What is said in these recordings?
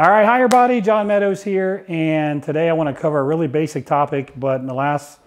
All right, hi everybody, John Meadows here, and today I want to cover a really basic topic, but in the last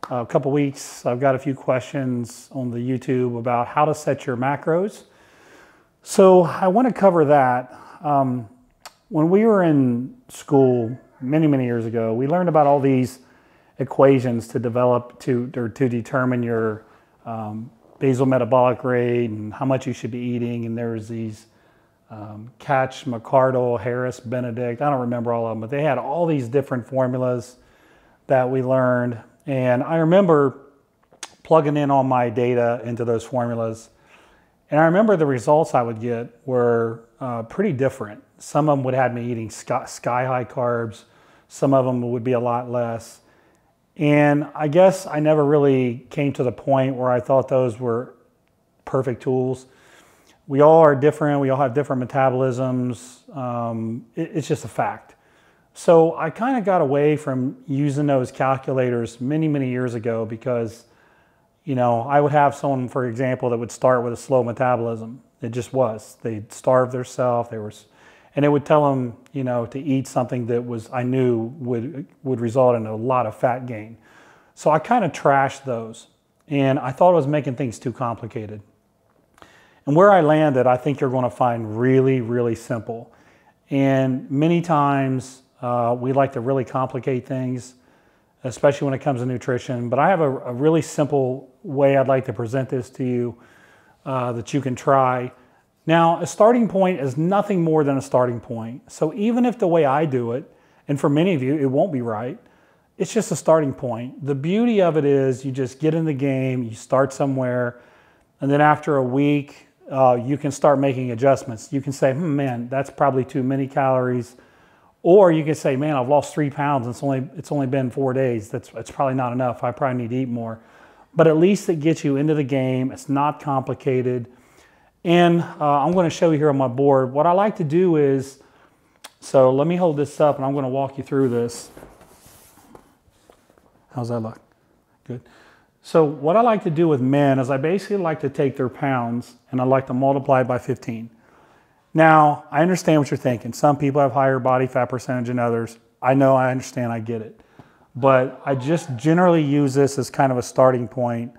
couple weeks, I've got a few questions on the YouTube about how to set your macros. So I want to cover that. When we were in school many, many years ago, we learned about all these equations to develop to determine your basal metabolic rate and how much you should be eating, and there was these Katch, McArdle, Harris, Benedict, I don't remember all of them, but they had all these different formulas that we learned. And I remember plugging in all my data into those formulas. And I remember the results I would get were pretty different. Some of them would have me eating sky-high carbs. Some of them would be a lot less. And I guess I never really came to the point where I thought those were perfect tools. We all are different. We all have different metabolisms. It's just a fact. So I kind of got away from using those calculators many, many years ago because, you know, I would have someone, for example, that would start with a slow metabolism. It just was. They'd starve themselves. And it would tell them, you know, to eat something that was I knew would result in a lot of fat gain. So I kind of trashed those, and I thought I was making things too complicated. And where I landed, I think you're going to find really, really simple. And many times we like to really complicate things, especially when it comes to nutrition. But I have a really simple way I'd like to present this to you that you can try. Now, a starting point is nothing more than a starting point. So even if the way I do it, and for many of you, it won't be right, it's just a starting point. The beauty of it is you just get in the game, you start somewhere, and then after a week, you can start making adjustments. You can say, man, that's probably too many calories. Or you can say, man, I've lost 3 pounds. It's only been 4 days. It's probably not enough. I probably need to eat more. But at least it gets you into the game. It's not complicated. And I'm going to show you here on my board. What I like to do is, so let me hold this up and I'm going to walk you through this. How's that look? Good. So what I like to do with men is I basically like to take their pounds and I like to multiply it by 15. Now, I understand what you're thinking. Some people have higher body fat percentage than others. I know, I understand, I get it. But I just generally use this as kind of a starting point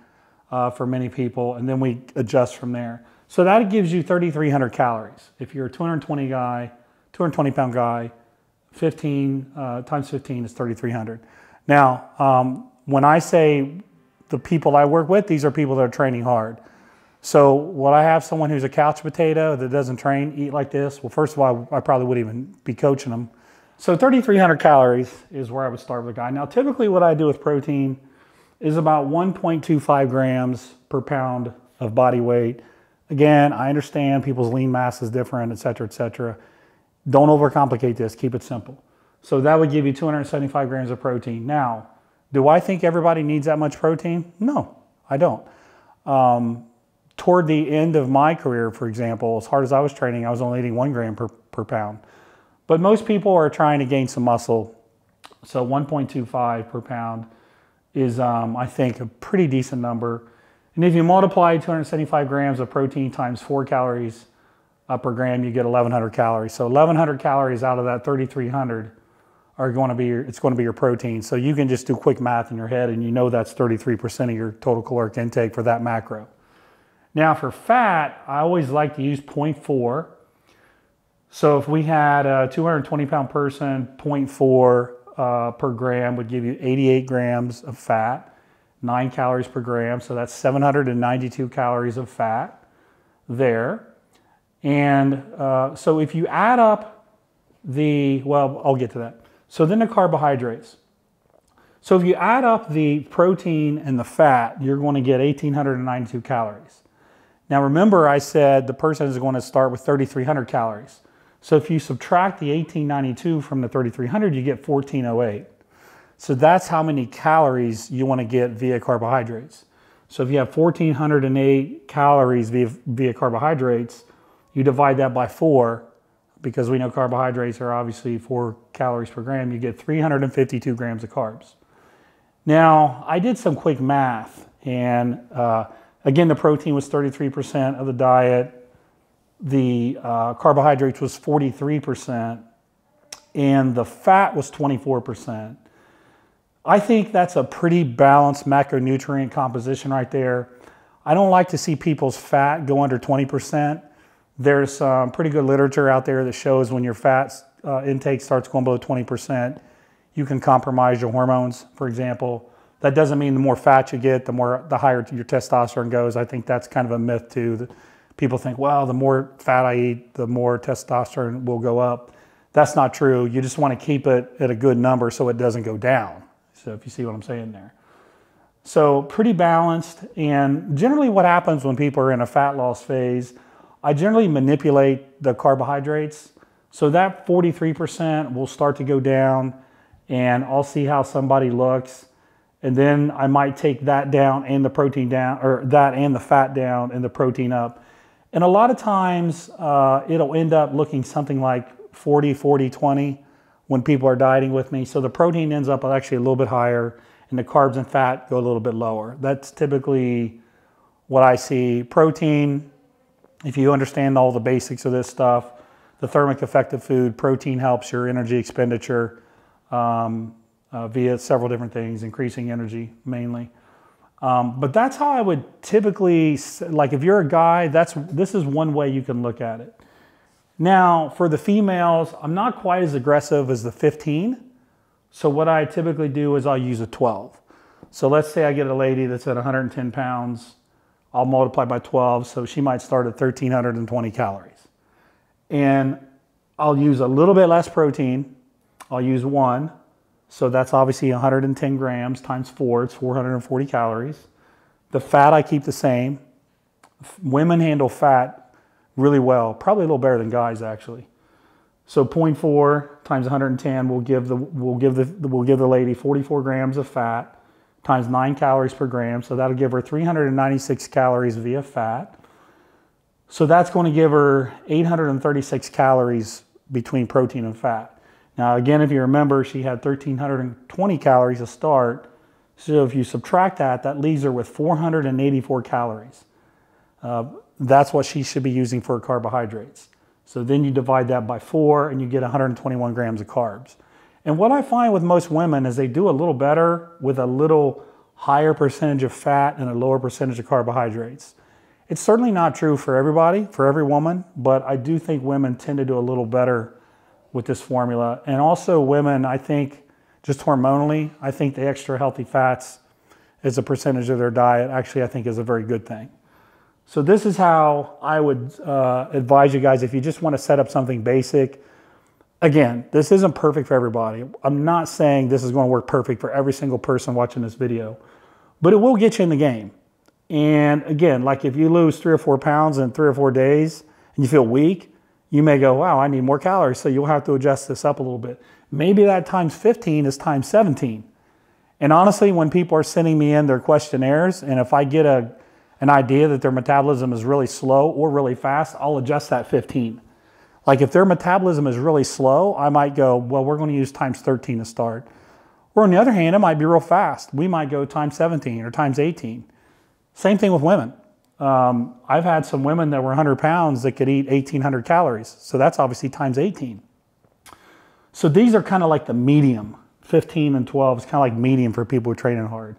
for many people, and then we adjust from there. So that gives you 3,300 calories. If you're a 220 pound guy, 15 times 15 is 3,300. Now, when I say the people I work with, these are people that are training hard. So would I have someone who's a couch potato that doesn't train, eat like this? Well, first of all, I probably wouldn't even be coaching them. So 3,300 calories is where I would start with a guy. Now, typically what I do with protein is about 1.25 grams per pound of body weight. Again, I understand people's lean mass is different, et cetera, et cetera. Don't overcomplicate this, keep it simple. So that would give you 275 grams of protein. Now, do I think everybody needs that much protein? No, I don't. Toward the end of my career, for example, as hard as I was training, I was only eating 1 gram per pound. But most people are trying to gain some muscle. So 1.25 per pound is, I think, a pretty decent number. And if you multiply 275 grams of protein times 4 calories per gram, you get 1,100 calories. So 1,100 calories out of that 3,300 are going to be your protein. So you can just do quick math in your head and you know that's 33% of your total caloric intake for that macro. Now for fat, I always like to use 0.4. So if we had a 220 pound person, 0.4 per gram would give you 88 grams of fat, 9 calories per gram. So that's 792 calories of fat there. And so if you add up the, well, I'll get to that. So then the carbohydrates. So if you add up the protein and the fat, you're going to get 1,892 calories. Now remember I said the person is going to start with 3,300 calories. So if you subtract the 1,892 from the 3,300, you get 1,408. So that's how many calories you want to get via carbohydrates. So if you have 1,408 calories via carbohydrates, you divide that by 4, because we know carbohydrates are obviously 4 calories per gram, you get 352 grams of carbs. Now, I did some quick math, and again, the protein was 33% of the diet. The carbohydrates was 43%, and the fat was 24%. I think that's a pretty balanced macronutrient composition right there. I don't like to see people's fat go under 20%. There's some pretty good literature out there that shows when your fat intake starts going below 20%, you can compromise your hormones, for example. That doesn't mean the more fat you get, the higher your testosterone goes. I think that's kind of a myth too. People think, well, the more fat I eat, the more testosterone will go up. That's not true. You just want to keep it at a good number so it doesn't go down. So if you see what I'm saying there. So pretty balanced, and generally what happens when people are in a fat loss phase, I generally manipulate the carbohydrates. So that 43% will start to go down, and I'll see how somebody looks. And then I might take that down and the protein down, or that and the fat down and the protein up. And a lot of times it'll end up looking something like 40, 40, 20 when people are dieting with me. So the protein ends up actually a little bit higher and the carbs and fat go a little bit lower. That's typically what I see. Protein, if you understand all the basics of this stuff, the thermic effect of food, protein helps your energy expenditure via several different things, increasing energy mainly. But that's how I would typically, like if you're a guy, this is one way you can look at it. Now for the females, I'm not quite as aggressive as the 15. So what I typically do is I'll use a 12. So let's say I get a lady that's at 110 pounds, I'll multiply by 12. So she might start at 1,320 calories. And I'll use a little bit less protein. I'll use 1. So that's obviously 110 grams times 4, it's 440 calories. The fat I keep the same. Women handle fat really well, probably a little better than guys actually. So 0.4 times 110 will give the lady 44 grams of fat times 9 calories per gram. So that'll give her 396 calories via fat. So that's going to give her 836 calories between protein and fat. Now again, if you remember, she had 1,320 calories to start. So if you subtract that, that leaves her with 484 calories. That's what she should be using for carbohydrates. So then you divide that by 4 and you get 121 grams of carbs. And what I find with most women is they do a little better with a little higher percentage of fat and a lower percentage of carbohydrates. It's certainly not true for everybody, for every woman, but I do think women tend to do a little better with this formula. And also women, I think, just hormonally, I think the extra healthy fats as a percentage of their diet actually I think is a very good thing. So this is how I would advise you guys if you just want to set up something basic. Again, this isn't perfect for everybody. I'm not saying this is going to work perfect for every single person watching this video, but it will get you in the game. And again, like if you lose 3 or 4 pounds in 3 or 4 days and you feel weak, you may go, wow, I need more calories. So you'll have to adjust this up a little bit. Maybe that times 15 is times 17. And honestly, when people are sending me in their questionnaires, and if I get an idea that their metabolism is really slow or really fast, I'll adjust that 15. Like if their metabolism is really slow, I might go, well, we're going to use times 13 to start. Or on the other hand, it might be real fast. We might go times 17 or times 18. Same thing with women. I've had some women that were 100 pounds that could eat 1,800 calories. So that's obviously times 18. So these are kind of like the medium. 15 and 12 is kind of like medium for people who are training hard.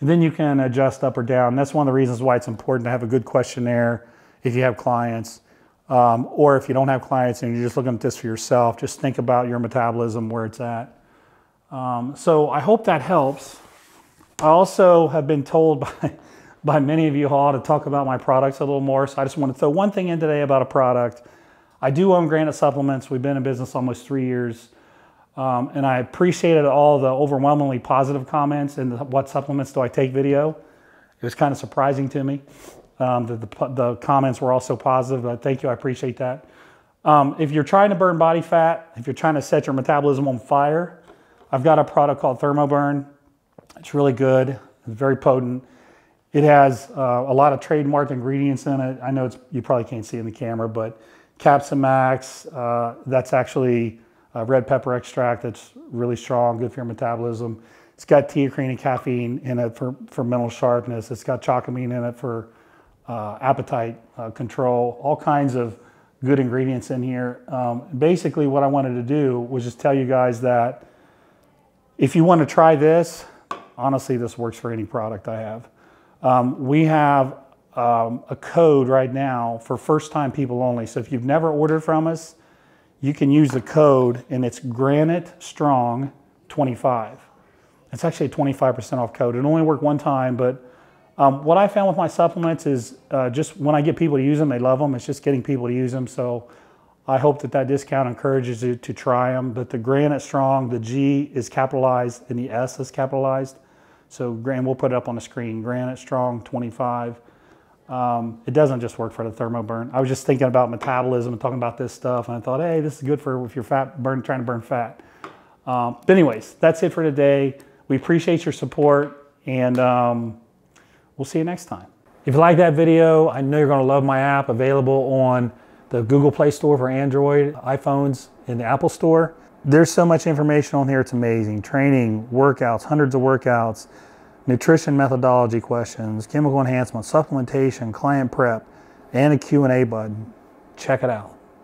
And then you can adjust up or down. That's one of the reasons why it's important to have a good questionnaire if you have clients. Or if you don't have clients and you're just looking at this for yourself, just think about your metabolism, where it's at. So I hope that helps. I also have been told by many of you all to talk about my products a little more. So I just want to throw one thing in today about a product. I do own Granite Supplements. We've been in business almost 3 years. And I appreciated all the overwhelmingly positive comments in the What Supplements Do I Take video. It was kind of surprising to me that the comments were all so positive. But thank you, I appreciate that. If you're trying to burn body fat, if you're trying to set your metabolism on fire, I've got a product called ThermoBurn. It's really good, it's very potent. It has a lot of trademarked ingredients in it. I know you probably can't see in the camera, but Capsimax, that's actually a red pepper extract that's really strong, good for your metabolism. It's got teacrine and caffeine in it for mental sharpness. It's got chocamine in it for appetite control, all kinds of good ingredients in here. Basically what I wanted to do was just tell you guys that if you want to try this, honestly, this works for any product I have. We have a code right now for first-time people only. So if you've never ordered from us, you can use the code, and it's Granite Strong 25. It's actually a 25% off code. It only worked one time, but what I found with my supplements is just when I get people to use them, they love them. It's just getting people to use them. So I hope that that discount encourages you to try them. But the Granite Strong, the G is capitalized and the S is capitalized. So Graham, we'll put it up on the screen, Granite Strong 25. It doesn't just work for the ThermoBurn. I was just thinking about metabolism and talking about this stuff, and I thought, hey, this is good for if you're fat, trying to burn fat. But anyways, that's it for today. We appreciate your support, and we'll see you next time. If you like that video, I know you're gonna love my app, available on the Google Play Store for Android, iPhones, and the Apple Store. There's so much information on here, it's amazing. Training, workouts, hundreds of workouts, nutrition methodology questions, chemical enhancement, supplementation, client prep, and a Q&A button. Check it out.